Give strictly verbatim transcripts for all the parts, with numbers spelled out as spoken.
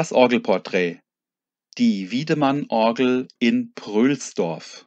Das Orgelporträt. Die Wiedemann-Orgel in Prölsdorf.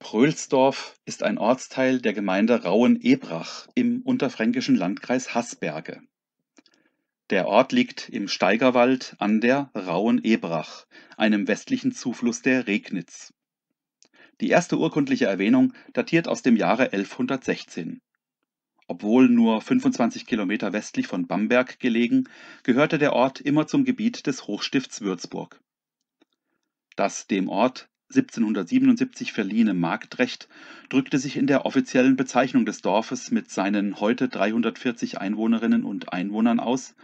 Prölsdorf ist ein Ortsteil der Gemeinde Rauen-Ebrach im unterfränkischen Landkreis Haßberge. Der Ort liegt im Steigerwald an der Rauen-Ebrach, einem westlichen Zufluss der Regnitz. Die erste urkundliche Erwähnung datiert aus dem Jahre elfhundertsechzehn. Obwohl nur fünfundzwanzig Kilometer westlich von Bamberg gelegen, gehörte der Ort immer zum Gebiet des Hochstifts Würzburg. Das dem Ort siebzehnhundertsiebenundsiebzig verliehene Marktrecht drückte sich in der offiziellen Bezeichnung des Dorfes mit seinen heute dreihundertvierzig Einwohnerinnen und Einwohnern aus,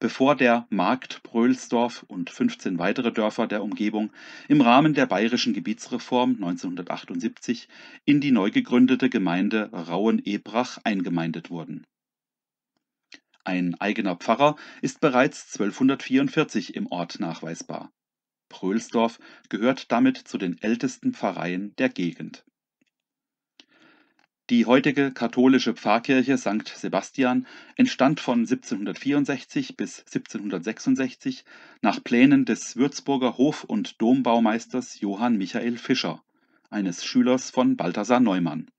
bevor der Markt Prölsdorf und fünfzehn weitere Dörfer der Umgebung im Rahmen der bayerischen Gebietsreform neunzehnhundertachtundsiebzig in die neu gegründete Gemeinde Rauen-Ebrach eingemeindet wurden. Ein eigener Pfarrer ist bereits zwölfhundertvierundvierzig im Ort nachweisbar. Prölsdorf gehört damit zu den ältesten Pfarreien der Gegend. Die heutige katholische Pfarrkirche Sankt Sebastian entstand von siebzehnhundertvierundsechzig bis siebzehnhundertsechsundsechzig nach Plänen des Würzburger Hof- und Dombaumeisters Johann Michael Fischer, eines Schülers von Balthasar Neumann.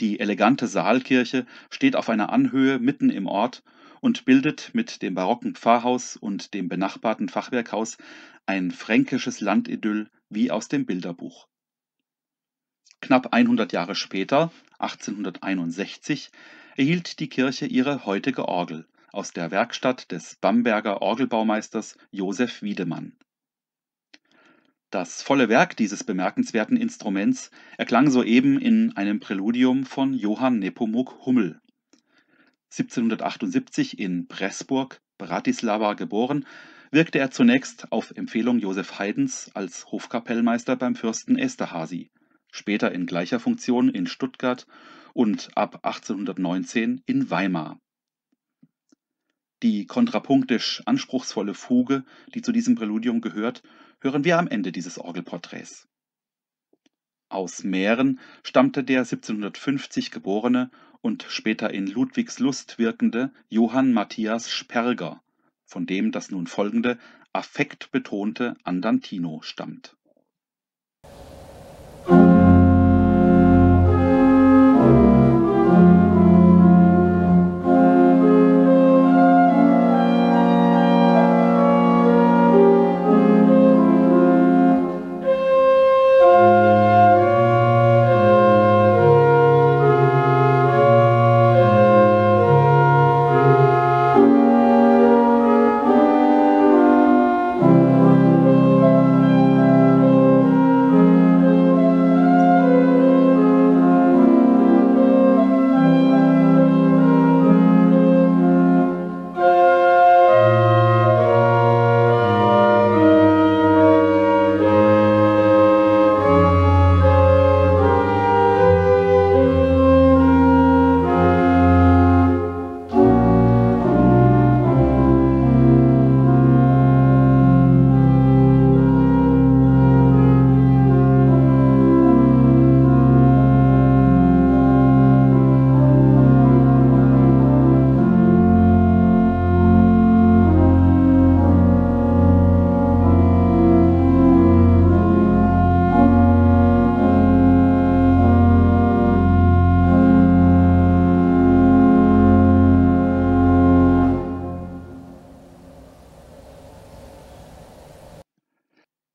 Die elegante Saalkirche steht auf einer Anhöhe mitten im Ort und bildet mit dem barocken Pfarrhaus und dem benachbarten Fachwerkhaus ein fränkisches Landidyll wie aus dem Bilderbuch. Knapp hundert Jahre später, achtzehnhunderteinundsechzig, erhielt die Kirche ihre heutige Orgel aus der Werkstatt des Bamberger Orgelbaumeisters Joseph Wiedemann. Das volle Werk dieses bemerkenswerten Instruments erklang soeben in einem Präludium von Johann Nepomuk Hummel. siebzehnhundertachtundsiebzig in Pressburg, Bratislava, geboren, wirkte er zunächst auf Empfehlung Josef Haydns als Hofkapellmeister beim Fürsten Esterhazy, später in gleicher Funktion in Stuttgart und ab achtzehnhundertneunzehn in Weimar. Die kontrapunktisch anspruchsvolle Fuge, die zu diesem Präludium gehört, hören wir am Ende dieses Orgelporträts. Aus Mähren stammte der siebzehnhundertfünfzig geborene und später in Ludwigslust wirkende Johann Matthias Sperger, von dem das nun folgende affektbetonte Andantino stammt.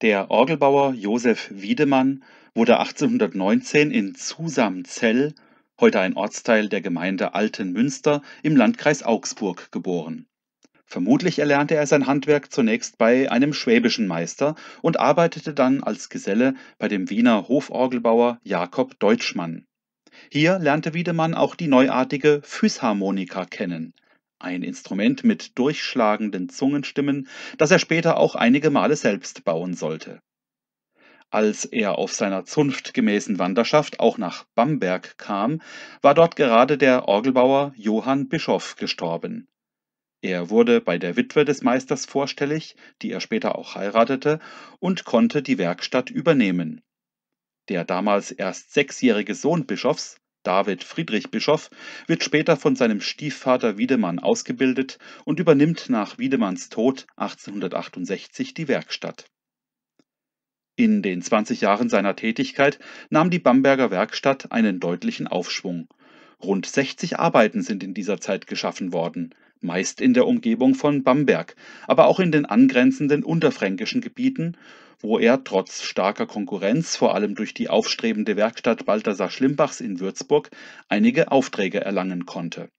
Der Orgelbauer Joseph Wiedemann wurde achtzehnhundertneunzehn in Zusamzell, heute ein Ortsteil der Gemeinde Altenmünster, im Landkreis Augsburg geboren. Vermutlich erlernte er sein Handwerk zunächst bei einem schwäbischen Meister und arbeitete dann als Geselle bei dem Wiener Hoforgelbauer Jakob Deutschmann. Hier lernte Wiedemann auch die neuartige Physharmonika kennen. Ein Instrument mit durchschlagenden Zungenstimmen, das er später auch einige Male selbst bauen sollte. Als er auf seiner zunftgemäßen Wanderschaft auch nach Bamberg kam, war dort gerade der Orgelbauer Johann Bischoff gestorben. Er wurde bei der Witwe des Meisters vorstellig, die er später auch heiratete, und konnte die Werkstatt übernehmen. Der damals erst sechsjährige Sohn Bischofs, David Friedrich Bischoff, wird später von seinem Stiefvater Wiedemann ausgebildet und übernimmt nach Wiedemanns Tod achtzehnhundertachtundsechzig die Werkstatt. In den zwanzig Jahren seiner Tätigkeit nahm die Bamberger Werkstatt einen deutlichen Aufschwung. Rund sechzig Arbeiten sind in dieser Zeit geschaffen worden, meist in der Umgebung von Bamberg, aber auch in den angrenzenden unterfränkischen Gebieten, wo er trotz starker Konkurrenz, vor allem durch die aufstrebende Werkstatt Balthasar Schlimmbachs in Würzburg, einige Aufträge erlangen konnte.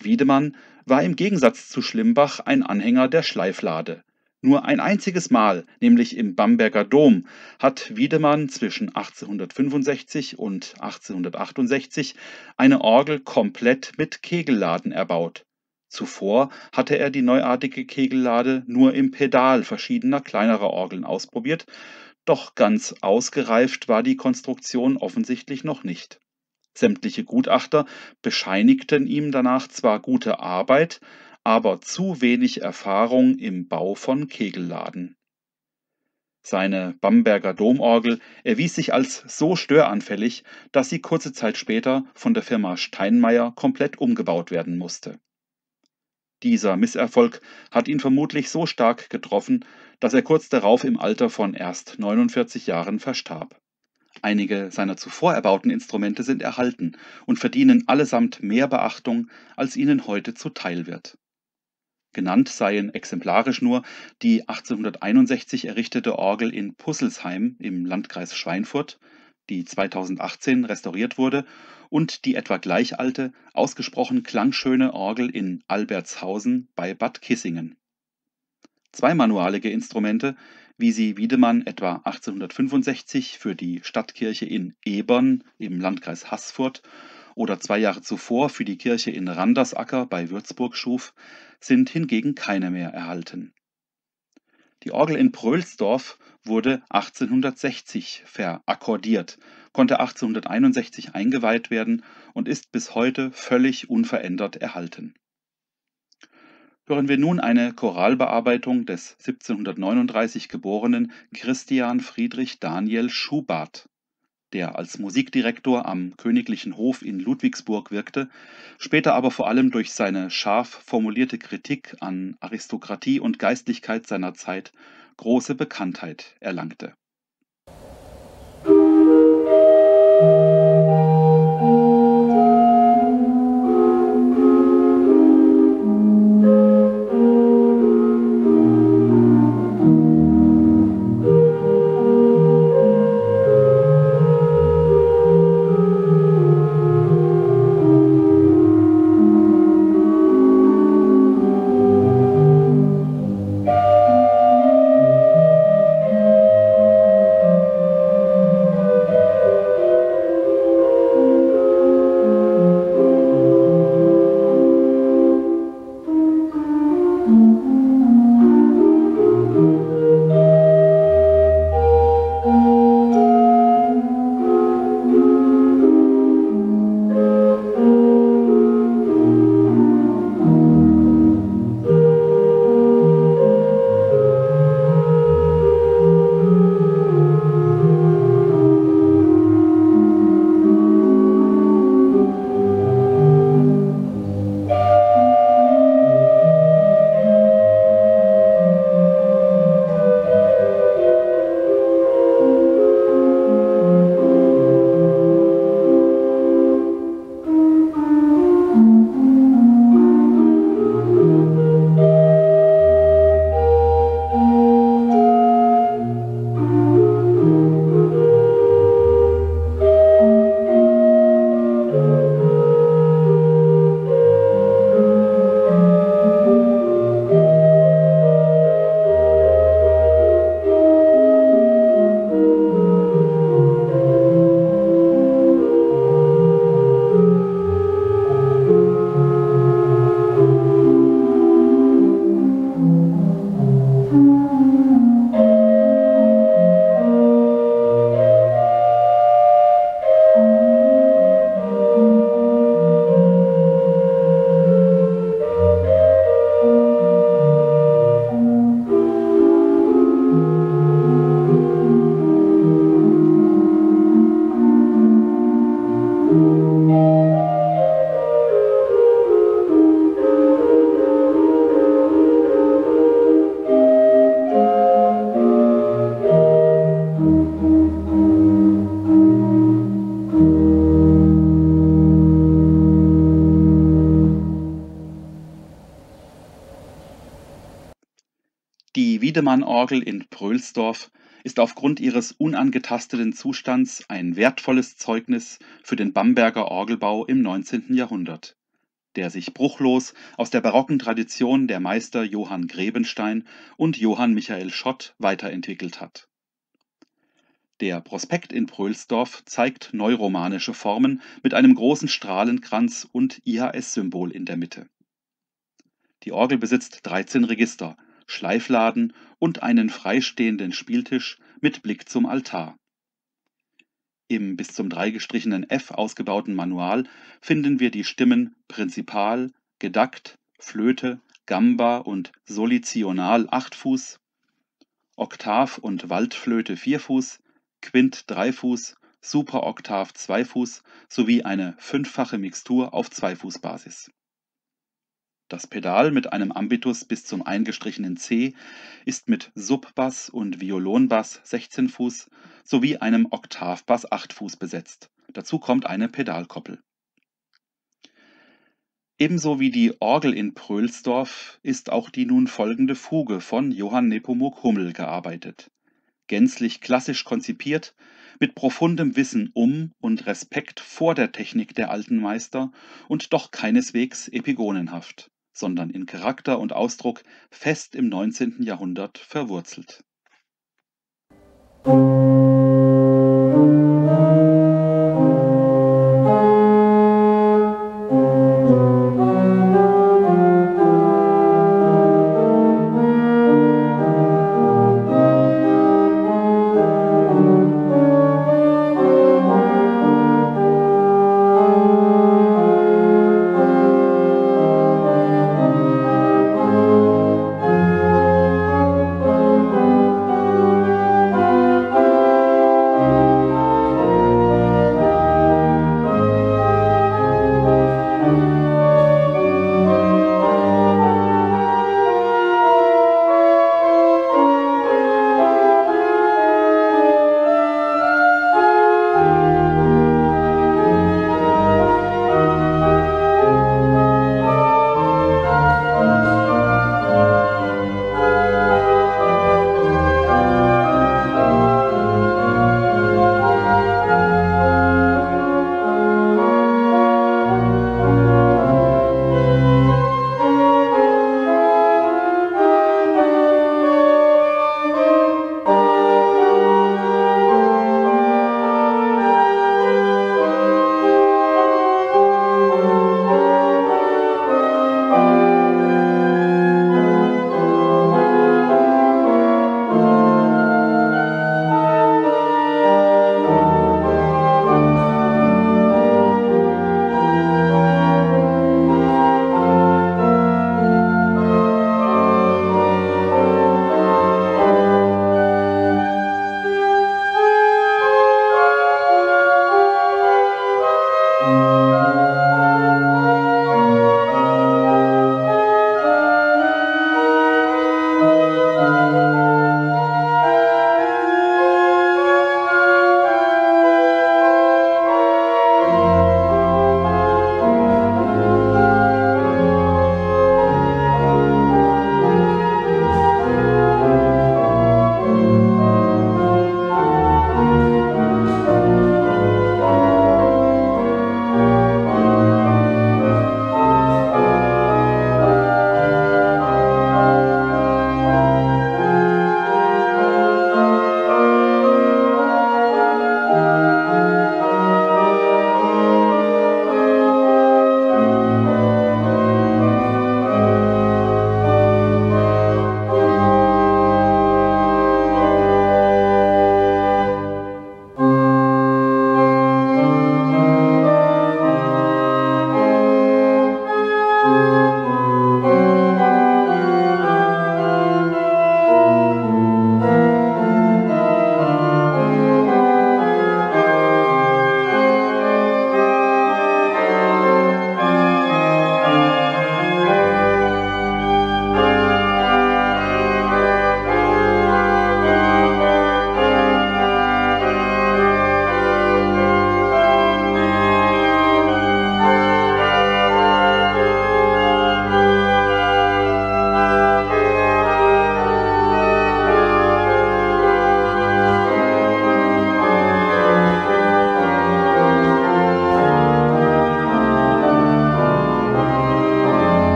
Wiedemann war im Gegensatz zu Schlimmbach ein Anhänger der Schleiflade. Nur ein einziges Mal, nämlich im Bamberger Dom, hat Wiedemann zwischen achtzehnhundertfünfundsechzig und achtzehnhundertachtundsechzig eine Orgel komplett mit Kegelladen erbaut. Zuvor hatte er die neuartige Kegellade nur im Pedal verschiedener kleinerer Orgeln ausprobiert, doch ganz ausgereift war die Konstruktion offensichtlich noch nicht. Sämtliche Gutachter bescheinigten ihm danach zwar gute Arbeit, aber zu wenig Erfahrung im Bau von Kegelladen. Seine Bamberger Domorgel erwies sich als so störanfällig, dass sie kurze Zeit später von der Firma Steinmeier komplett umgebaut werden musste. Dieser Misserfolg hat ihn vermutlich so stark getroffen, dass er kurz darauf im Alter von erst neunundvierzig Jahren verstarb. Einige seiner zuvor erbauten Instrumente sind erhalten und verdienen allesamt mehr Beachtung, als ihnen heute zuteil wird. Genannt seien exemplarisch nur die achtzehnhunderteinundsechzig errichtete Orgel in Pusselsheim im Landkreis Schweinfurt, die zweitausendachtzehn restauriert wurde, und die etwa gleich alte, ausgesprochen klangschöne Orgel in Albertshausen bei Bad Kissingen. Zweimanualige Instrumente, wie sie Wiedemann etwa achtzehnhundertfünfundsechzig für die Stadtkirche in Ebern im Landkreis Haßfurt oder zwei Jahre zuvor für die Kirche in Randersacker bei Würzburg schuf, sind hingegen keine mehr erhalten. Die Orgel in Prölsdorf wurde achtzehnhundertsechzig verakkordiert, konnte achtzehnhunderteinundsechzig eingeweiht werden und ist bis heute völlig unverändert erhalten. Hören wir nun eine Choralbearbeitung des siebzehnhundertneununddreißig geborenen Christian Friedrich Daniel Schubart, der als Musikdirektor am Königlichen Hof in Ludwigsburg wirkte, später aber vor allem durch seine scharf formulierte Kritik an Aristokratie und Geistlichkeit seiner Zeit große Bekanntheit erlangte. Die Wiedemann-Orgel in Prölsdorf ist aufgrund ihres unangetasteten Zustands ein wertvolles Zeugnis für den Bamberger Orgelbau im neunzehnten Jahrhundert, der sich bruchlos aus der barocken Tradition der Meister Johann Grebenstein und Johann Michael Schott weiterentwickelt hat. Der Prospekt in Prölsdorf zeigt neuromanische Formen mit einem großen Strahlenkranz und I H S-Symbol in der Mitte. Die Orgel besitzt dreizehn Register, Schleifladen und einen freistehenden Spieltisch mit Blick zum Altar. Im bis zum drei gestrichenen F ausgebauten Manual finden wir die Stimmen Prinzipal, Gedakt, Flöte, Gamba und Solicional acht Fuß, Oktav- und Waldflöte vier Fuß, Quint drei Fuß, Superoktav zwei Fuß sowie eine fünffache Mixtur auf zwei Fuß Basis. Das Pedal mit einem Ambitus bis zum eingestrichenen C ist mit Subbass und Violonbass sechzehn Fuß sowie einem Oktavbass acht Fuß besetzt. Dazu kommt eine Pedalkoppel. Ebenso wie die Orgel in Prölsdorf ist auch die nun folgende Fuge von Johann Nepomuk Hummel gearbeitet. Gänzlich klassisch konzipiert, mit profundem Wissen um und Respekt vor der Technik der alten Meister und doch keineswegs epigonenhaft, sondern in Charakter und Ausdruck fest im neunzehnten Jahrhundert verwurzelt.